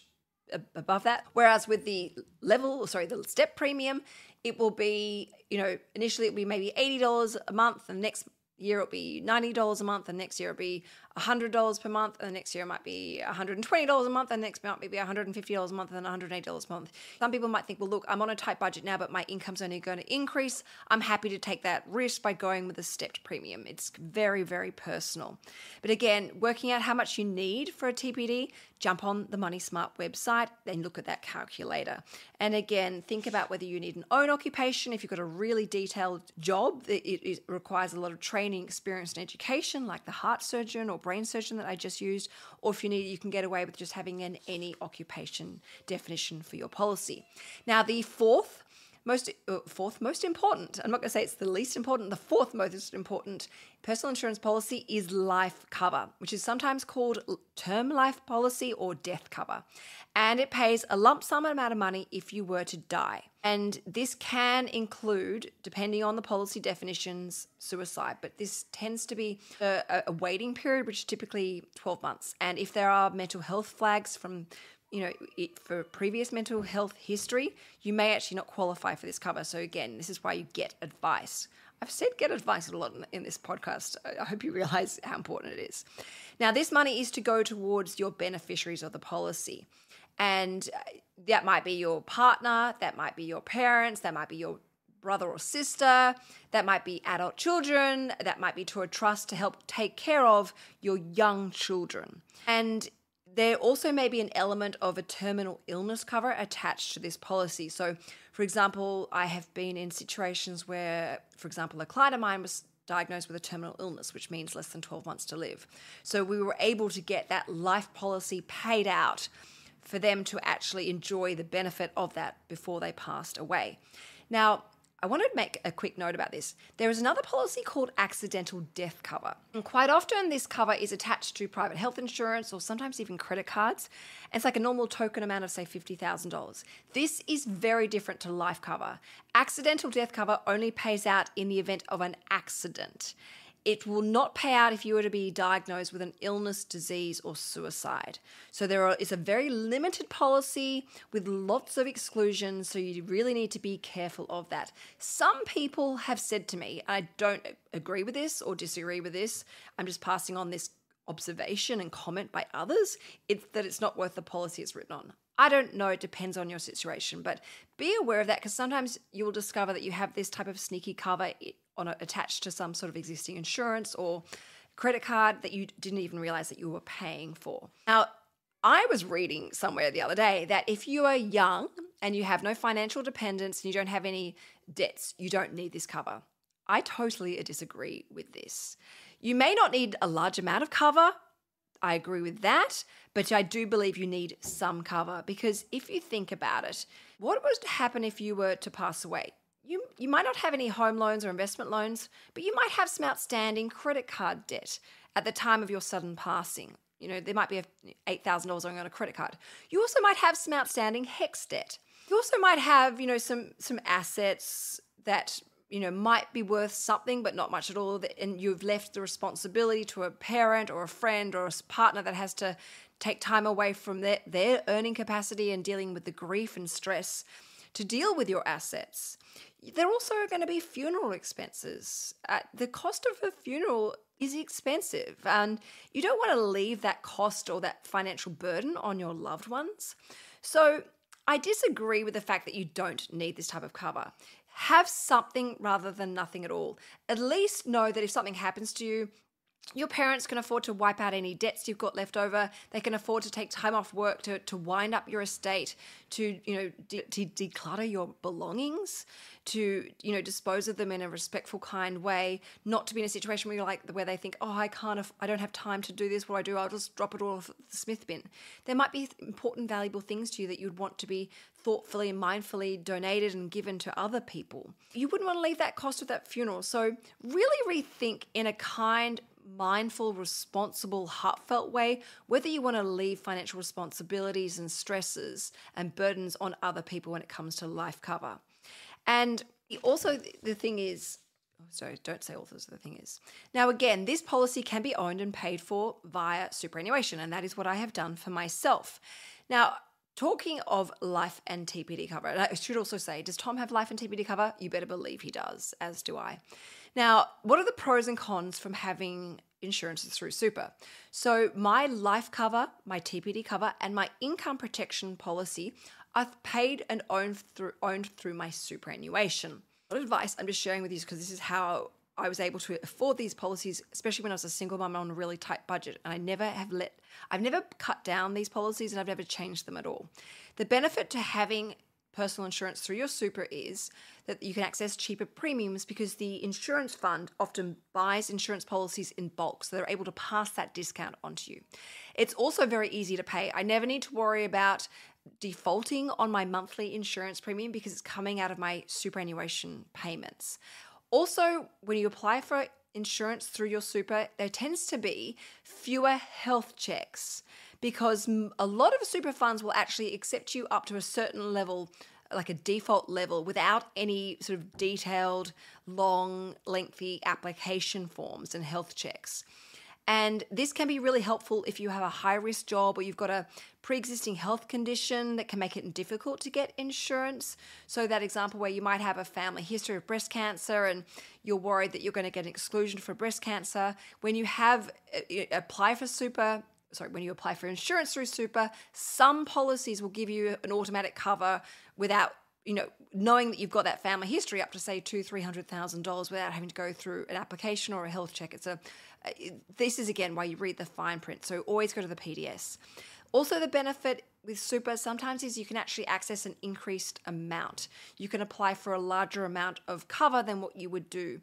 above that. Whereas with the level, sorry, the step premium, it will be, you know, initially it'll be maybe eighty dollars a month, and next year it'll be ninety dollars a month, and next year it'll be one hundred dollars per month, and the next year it might be one hundred twenty dollars a month, and next month maybe one hundred fifty dollars a month, and then one hundred eight dollars a month. Some people might think, well, look, I'm on a tight budget now, but my income's only going to increase. I'm happy to take that risk by going with a stepped premium. It's very, very personal. But again, working out how much you need for a T P D, jump on the Money Smart website, then look at that calculator. And again, think about whether you need an own occupation. If you've got a really detailed job, it, it requires a lot of training, experience and education, like the heart surgeon or brain surgeon that I just used, or if you need, you can get away with just having an any occupation definition for your policy. Now, the fourth most uh, fourth most important, I'm not going to say it's the least important, the fourth most important personal insurance policy is life cover, which is sometimes called term life policy or death cover. And it pays a lump sum amount of money if you were to die. And this can include, depending on the policy definitions, suicide. But this tends to be a, a waiting period, which is typically twelve months. And if there are mental health flags from, you know, it, for previous mental health history, you may actually not qualify for this cover. So again, this is why you get advice. I've said get advice a lot in this podcast. I hope you realize how important it is. Now, this money is to go towards your beneficiaries of the policy. And that might be your partner, that might be your parents, that might be your brother or sister, that might be adult children, that might be to a trust to help take care of your young children. And there also may be an element of a terminal illness cover attached to this policy. So, for example, I have been in situations where, for example, a client of mine was diagnosed with a terminal illness, which means less than twelve months to live. So we were able to get that life policy paid out for them to actually enjoy the benefit of that before they passed away. Now, I want to make a quick note about this. There is another policy called accidental death cover. And quite often this cover is attached to private health insurance or sometimes even credit cards. And it's like a normal token amount of, say, fifty thousand dollars. This is very different to life cover. Accidental death cover only pays out in the event of an accident. It will not pay out if you were to be diagnosed with an illness, disease, or suicide. So there is a very limited policy with lots of exclusions, so you really need to be careful of that. Some people have said to me, I don't agree with this or disagree with this, I'm just passing on this observation and comment by others, it's that it's not worth the policy it's written on. I don't know, it depends on your situation, but be aware of that because sometimes you will discover that you have this type of sneaky cover on a, attached to some sort of existing insurance or credit card that you didn't even realize that you were paying for. Now, I was reading somewhere the other day that if you are young and you have no financial dependence and you don't have any debts, you don't need this cover. I totally disagree with this. You may not need a large amount of cover. I agree with that, but I do believe you need some cover, because if you think about it, what would happen if you were to pass away? You, you might not have any home loans or investment loans, but you might have some outstanding credit card debt at the time of your sudden passing. You know, there might be eight thousand dollars on a credit card. You also might have some outstanding hex debt. You also might have, you know, some some assets that, you know, might be worth something but not much at all, and you've left the responsibility to a parent or a friend or a partner that has to take time away from their, their earning capacity and dealing with the grief and stress to deal with your assets. There are also going to be funeral expenses. Uh, the cost of a funeral is expensive, and you don't want to leave that cost or that financial burden on your loved ones. So I disagree with the fact that you don't need this type of cover. Have something rather than nothing at all. At least know that if something happens to you, your parents can afford to wipe out any debts you've got left over. They can afford to take time off work to, to wind up your estate, to, you know, de- to declutter your belongings, to, you know, dispose of them in a respectful, kind way, not to be in a situation where you're like, where they think, oh, I can't, af- I don't have time to do this. What do I do? I'll just drop it all off the Smith bin. There might be important, valuable things to you that you'd want to be thoughtfully and mindfully donated and given to other people. You wouldn't want to leave that cost of that funeral. So really rethink in a kind, mindful, responsible, heartfelt way whether you want to leave financial responsibilities and stresses and burdens on other people when it comes to life cover. And also the thing is, oh, sorry, don't say also the thing is. Now, again, this policy can be owned and paid for via superannuation, and that is what I have done for myself. Now, talking of life and T P D cover, and I should also say, does Tom have life and T P D cover? You better believe he does, as do I. Now, what are the pros and cons from having insurances through super? So my life cover, my T P D cover, and my income protection policy, I've paid and owned through, owned through my superannuation. What advice I'm just sharing with you, because this is how I was able to afford these policies, especially when I was a single mum on a really tight budget, and I never have let, I've never cut down these policies, and I've never changed them at all. The benefit to having personal insurance through your super is that you can access cheaper premiums, because the insurance fund often buys insurance policies in bulk, so they're able to pass that discount onto you. It's also very easy to pay. I never need to worry about defaulting on my monthly insurance premium because it's coming out of my superannuation payments. Also, when you apply for insurance through your super, there tends to be fewer health checks, because a lot of super funds will actually accept you up to a certain level, like a default level, without any sort of detailed, long, lengthy application forms and health checks. And this can be really helpful if you have a high-risk job or you've got a pre-existing health condition that can make it difficult to get insurance. So that example where you might have a family history of breast cancer and you're worried that you're going to get an exclusion for breast cancer. When you have apply for super, sorry, when you apply for insurance through super, some policies will give you an automatic cover without, you know, knowing that you've got that family history, up to say two, three hundred thousand dollars without having to go through an application or a health check. It's a, this is again why you read the fine print. So always go to the P D S. Also, the benefit with super sometimes is you can actually access an increased amount. You can apply for a larger amount of cover than what you would do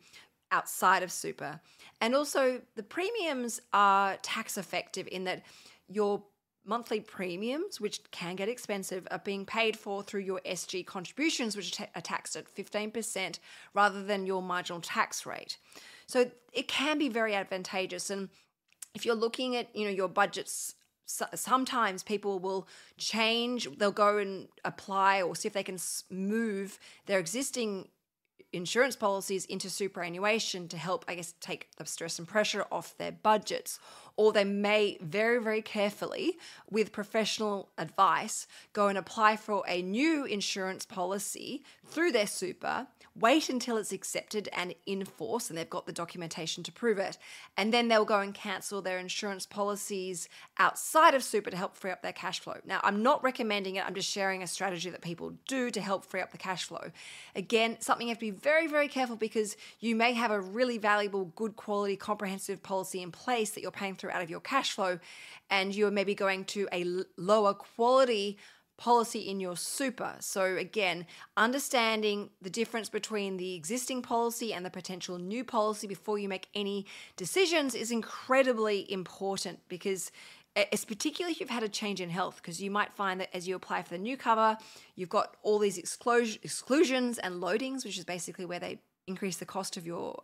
outside of super. And also the premiums are tax effective in that your monthly premiums, which can get expensive, are being paid for through your S G contributions, which are taxed at fifteen percent rather than your marginal tax rate. So it can be very advantageous. And if you're looking at, you know, your budgets, sometimes people will change, they'll go and apply or see if they can move their existing insurance policies into superannuation to help, I guess, take the stress and pressure off their budgets. or they may very, very carefully, with professional advice, go and apply for a new insurance policy through their super, wait until it's accepted and in force and they've got the documentation to prove it, and then they'll go and cancel their insurance policies outside of super to help free up their cash flow. Now, I'm not recommending it, I'm just sharing a strategy that people do to help free up the cash flow. Again, something you have to be very, very careful, because you may have a really valuable, good quality, comprehensive policy in place that you're paying through out of your cash flow, and you're maybe going to a lower quality policy in your super. So again, understanding the difference between the existing policy and the potential new policy before you make any decisions is incredibly important, because it's particularly if you've had a change in health, because you might find that as you apply for the new cover, you've got all these exclusions and loadings, which is basically where they increase the cost of your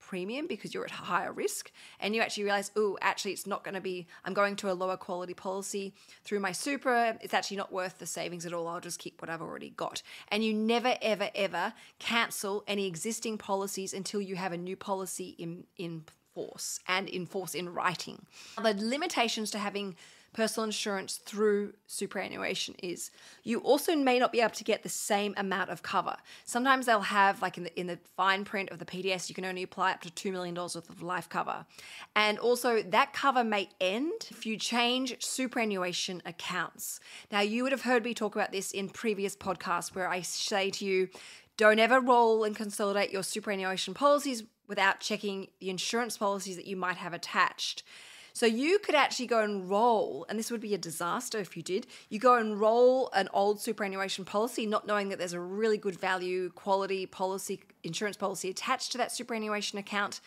premium because you're at higher risk, and you actually realize, oh, actually it's not going to be, I'm going to a lower quality policy through my super, it's actually not worth the savings at all, I'll just keep what I've already got. And you never, ever, ever cancel any existing policies until you have a new policy in, in force and in force in writing. The limitations to having personal insurance through superannuation is you also may not be able to get the same amount of cover. Sometimes they'll have, like in the, in the fine print of the P D S, you can only apply up to two million dollars worth of life cover. And also that cover may end if you change superannuation accounts. Now, you would have heard me talk about this in previous podcasts where I say to you, don't ever roll and consolidate your superannuation policies without checking the insurance policies that you might have attached. So you could actually go and roll, and this would be a disaster if you did, you go and roll an old superannuation policy, not knowing that there's a really good value, quality policy, insurance policy attached to that superannuation account,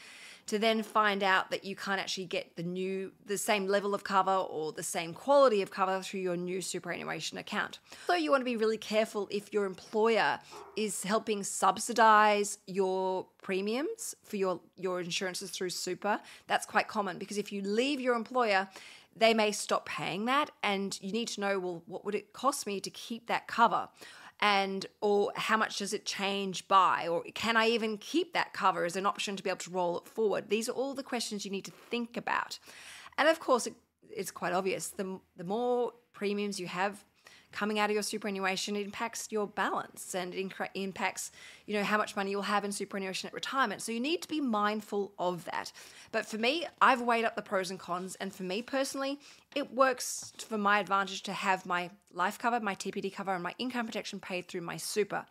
to then find out that you can't actually get the new, the same level of cover or the same quality of cover through your new superannuation account. So you want to be really careful if your employer is helping subsidize your premiums for your, your insurances through super. That's quite common, because if you leave your employer, they may stop paying that, and you need to know, well, what would it cost me to keep that cover? And or how much does it change by, or can I even keep that cover as an option to be able to roll it forward? These are all the questions you need to think about. And of course, it, it's quite obvious. The, the more premiums you have coming out of your superannuation, it impacts your balance and it impacts, you know, how much money you'll have in superannuation at retirement. So you need to be mindful of that. But for me, I've weighed up the pros and cons, and for me personally, it works for my advantage to have my life cover, my T P D cover, and my income protection paid through my super.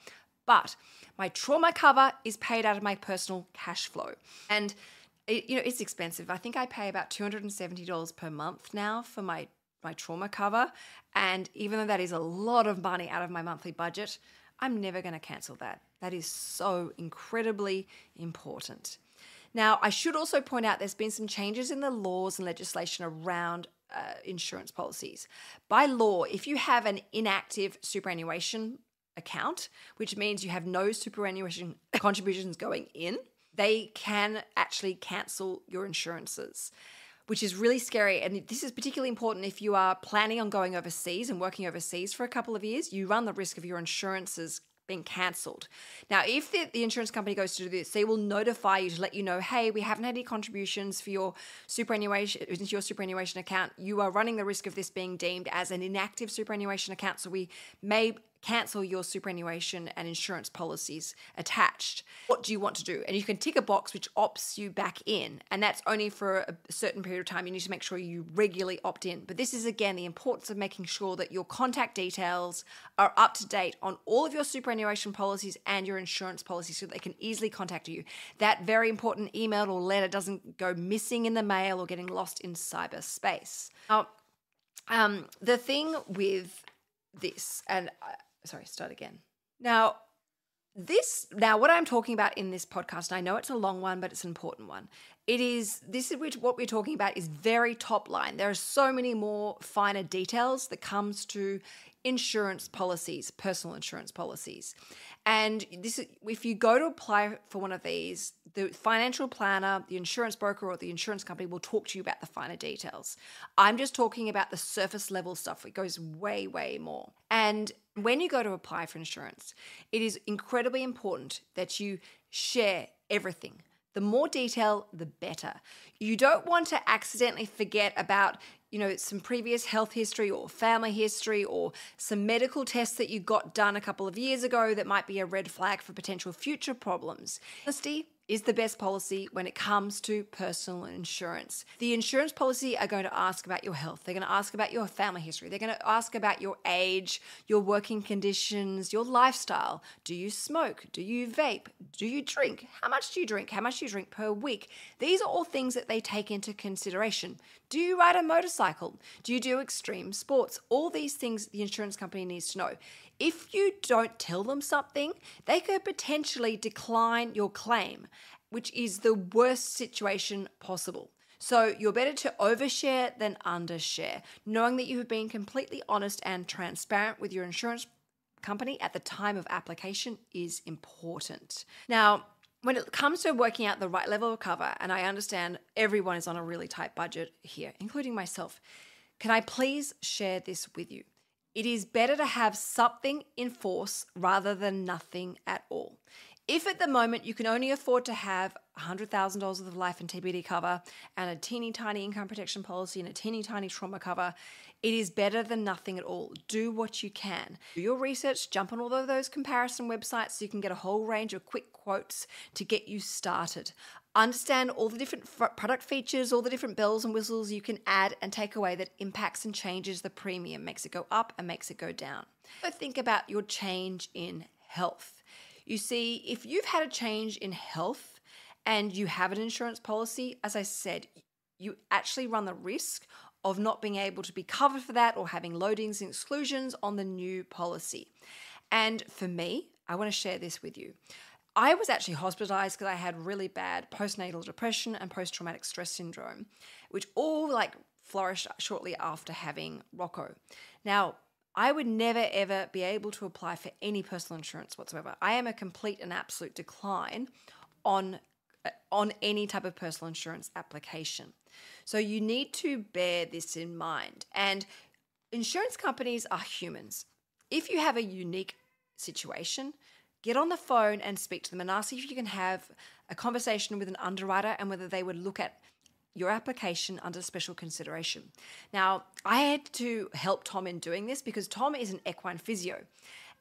But my trauma cover is paid out of my personal cash flow. And it, you know, it's expensive. I think I pay about two hundred seventy dollars per month now for my my trauma cover, and even though that is a lot of money out of my monthly budget, I'm never going to cancel that. That is so incredibly important. Now, I should also point out there's been some changes in the laws and legislation around uh, insurance policies. By law, if you have an inactive superannuation account, which means you have no superannuation contributions going in, they can actually cancel your insurances, which is really scary. And this is particularly important if you are planning on going overseas and working overseas for a couple of years. You run the risk of your insurances being cancelled. Now, if the, the insurance company goes to do this, they will notify you to let you know, hey, we haven't had any contributions for your superannuation, into your superannuation account. You are running the risk of this being deemed as an inactive superannuation account, so we may cancel your superannuation and insurance policies attached. What do you want to do? And you can tick a box which opts you back in, and that's only for a certain period of time. You need to make sure you regularly opt in. But this is, again, the importance of making sure that your contact details are up to date on all of your superannuation policies and your insurance policies so they can easily contact you. That very important email or letter doesn't go missing in the mail or getting lost in cyberspace. Now, um, the thing with this, and I, Sorry, start again. Now, this, now what I'm talking about in this podcast, and I know it's a long one, but it's an important one. It is, this is what we're talking about is very top line. There are so many more finer details that comes to insurance policies, personal insurance policies. And this, if you go to apply for one of these, the financial planner, the insurance broker, or the insurance company will talk to you about the finer details. I'm just talking about the surface level stuff. It goes way, way more. And when you go to apply for insurance, it is incredibly important that you share everything. The more detail, the better. You don't want to accidentally forget about, you know, some previous health history or family history or some medical tests that you got done a couple of years ago that might be a red flag for potential future problems. Honesty is the best policy when it comes to personal insurance. The insurance policy are going to ask about your health. They're going to ask about your family history. They're going to ask about your age, your working conditions, your lifestyle. Do you smoke? Do you vape? Do you drink? How much do you drink? How much do you drink per week? These are all things that they take into consideration. Do you ride a motorcycle? Do you do extreme sports? All these things the insurance company needs to know. If you don't tell them something, they could potentially decline your claim, which is the worst situation possible. So you're better to overshare than undershare, knowing that you have been completely honest and transparent with your insurance company at the time of application is important. Now, when it comes to working out the right level of cover, and I understand everyone is on a really tight budget here, including myself, can I please share this with you? It is better to have something in force rather than nothing at all. If at the moment you can only afford to have one hundred thousand dollars worth of life and T B D cover and a teeny tiny income protection policy and a teeny tiny trauma cover, it is better than nothing at all. Do what you can. Do your research, jump on all of those comparison websites so you can get a whole range of quick quotes to get you started. Understand all the different product features, all the different bells and whistles you can add and take away that impacts and changes the premium, makes it go up and makes it go down. So think about your change in health. You see, if you've had a change in health and you have an insurance policy, as I said, you actually run the risk of not being able to be covered for that or having loadings and exclusions on the new policy. And for me, I want to share this with you. I was actually hospitalized because I had really bad postnatal depression and post-traumatic stress syndrome, which all like flourished shortly after having Rocco. Now, I would never ever be able to apply for any personal insurance whatsoever. I am a complete and absolute decline on, on any type of personal insurance application. So you need to bear this in mind. And insurance companies are humans. If you have a unique situation, get on the phone and speak to them and ask if you can have a conversation with an underwriter and whether they would look at your application under special consideration. Now, I had to help Tom in doing this because Tom is an equine physio,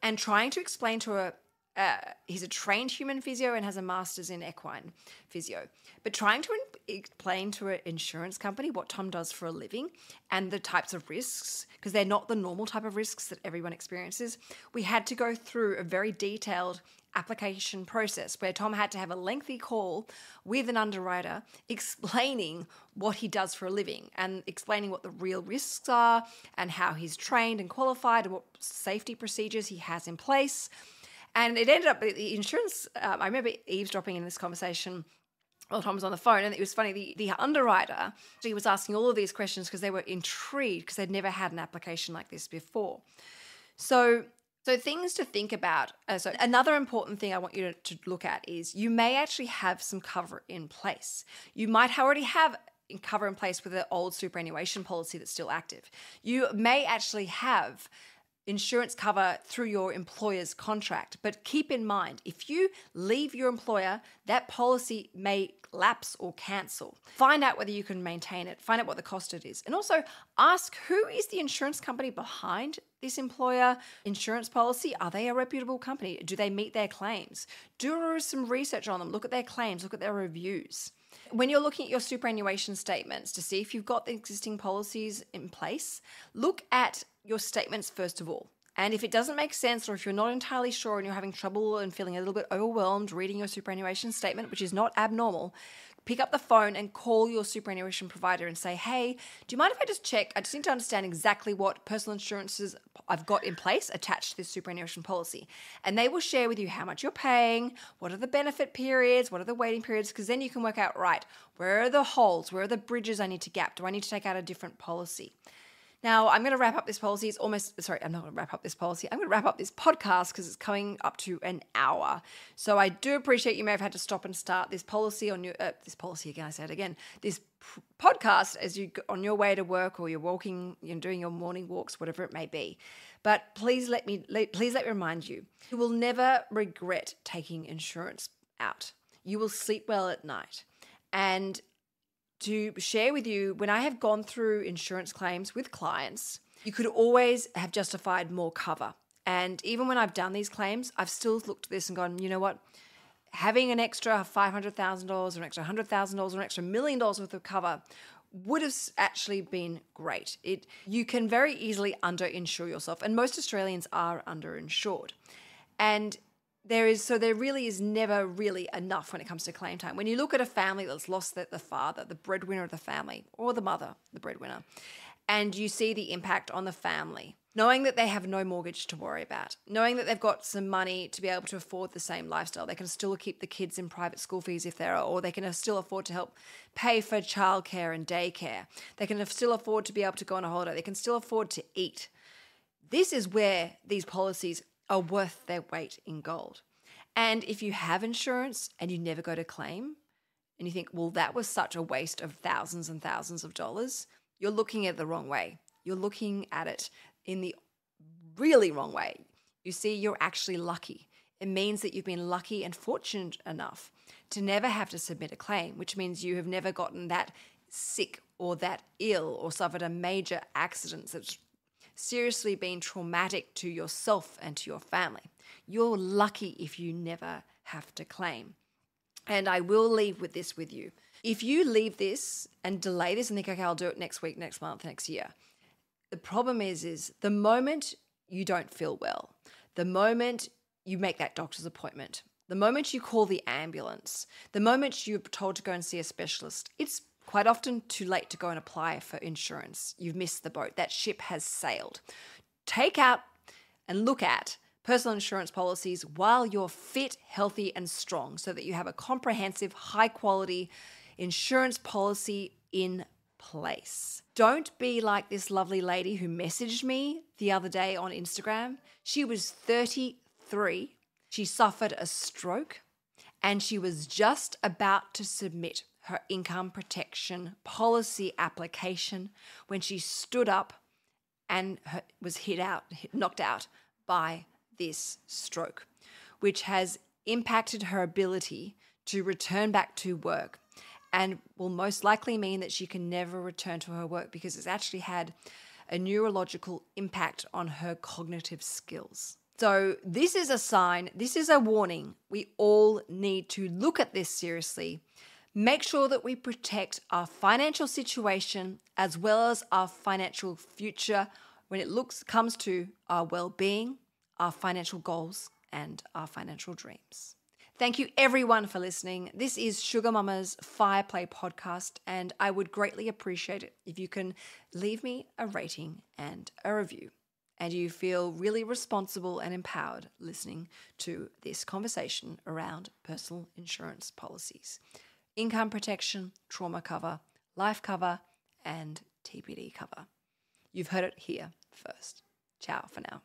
and trying to explain to a, uh, he's a trained human physio and has a master's in equine physio, but trying to explain to an insurance company what Tom does for a living and the types of risks, because they're not the normal type of risks that everyone experiences, we had to go through a very detailed application process where Tom had to have a lengthy call with an underwriter explaining what he does for a living and explaining what the real risks are and how he's trained and qualified and what safety procedures he has in place. And it ended up the insurance, um, I remember eavesdropping in this conversation while Tom was on the phone, and it was funny, the, the underwriter, he was asking all of these questions because they were intrigued because they'd never had an application like this before. So So things to think about. Uh, so another important thing I want you to, to look at is you may actually have some cover in place. You might already have cover in place with an old superannuation policy that's still active. You may actually have insurance cover through your employer's contract, but keep in mind, if you leave your employer, that policy may lapse or cancel. Find out whether you can maintain it. Find out what the cost it is. And also ask, who is the insurance company behind this employer insurance policy? Are they a reputable company? Do they meet their claims? Do some research on them. Look at their claims. Look at their reviews. When you're looking at your superannuation statements to see if you've got the existing policies in place, look at your statements first of all. And if it doesn't make sense, or if you're not entirely sure and you're having trouble and feeling a little bit overwhelmed reading your superannuation statement, which is not abnormal, pick up the phone and call your superannuation provider and say, hey, do you mind if I just check? I just need to understand exactly what personal insurances I've got in place attached to this superannuation policy. And they will share with you how much you're paying, what are the benefit periods, what are the waiting periods, because then you can work out, right, where are the holes? Where are the bridges I need to gap? Do I need to take out a different policy? Now, I'm going to wrap up this policy. It's almost, sorry, I'm not going to wrap up this policy. I'm going to wrap up this podcast because it's coming up to an hour. So I do appreciate you may have had to stop and start this policy on your, uh, this policy again, I say it again, this podcast as you on your way to work or you're walking, you're doing your morning walks, whatever it may be. But please let me, please let me remind you, you will never regret taking insurance out. you will sleep well at night. And to share with you, when I have gone through insurance claims with clients, you could always have justified more cover. And even when I've done these claims, I've still looked at this and gone, you know what? Having an extra five hundred thousand dollars or an extra one hundred thousand dollars or an extra million dollars worth of cover would have actually been great. It, you can very easily underinsure yourself, and most Australians are underinsured. And there is, so there really is never really enough when it comes to claim time. When you look at a family that's lost the, the father, the breadwinner of the family, or the mother, the breadwinner, and you see the impact on the family, knowing that they have no mortgage to worry about, knowing that they've got some money to be able to afford the same lifestyle. They can still keep the kids in private school fees if there are, or they can still afford to help pay for childcare and daycare. They can still afford to be able to go on a holiday. They can still afford to eat. This is where these policies are worth their weight in gold. And if you have insurance and you never go to claim, and you think, well, that was such a waste of thousands and thousands of dollars, you're looking at it the wrong way. You're looking at it in the really wrong way. You see, you're actually lucky. It means that you've been lucky and fortunate enough to never have to submit a claim, which means you have never gotten that sick or that ill or suffered a major accident that's seriously been traumatic to yourself and to your family. You're lucky if you never have to claim. And I will leave with this with you. If you leave this and delay this and think, okay, I'll do it next week, next month, next year, the problem is, is the moment you don't feel well, the moment you make that doctor's appointment, the moment you call the ambulance, the moment you're told to go and see a specialist, it's quite often too late to go and apply for insurance. You've missed the boat. That ship has sailed. Take out and look at personal insurance policies while you're fit, healthy, and strong, so that you have a comprehensive, high-quality insurance policy in place. Don't be like this lovely lady who messaged me the other day on Instagram. She was thirty-three. She suffered a stroke and she was just about to submit her income protection policy application when she stood up and was hit out, knocked out by this stroke, which has impacted her ability to return back to work, and will most likely mean that she can never return to her work because it's actually had a neurological impact on her cognitive skills. So this is a sign, this is a warning. We all need to look at this seriously. Make sure that we protect our financial situation as well as our financial future when it looks comes to our well-being, our financial goals, and our financial dreams. Thank you everyone for listening. This is Sugar Mamma's Fireplay podcast, and I would greatly appreciate it if you can leave me a rating and a review, and you feel really responsible and empowered listening to this conversation around personal insurance policies, income protection, trauma cover, life cover, and T P D cover. You've heard it here first. Ciao for now.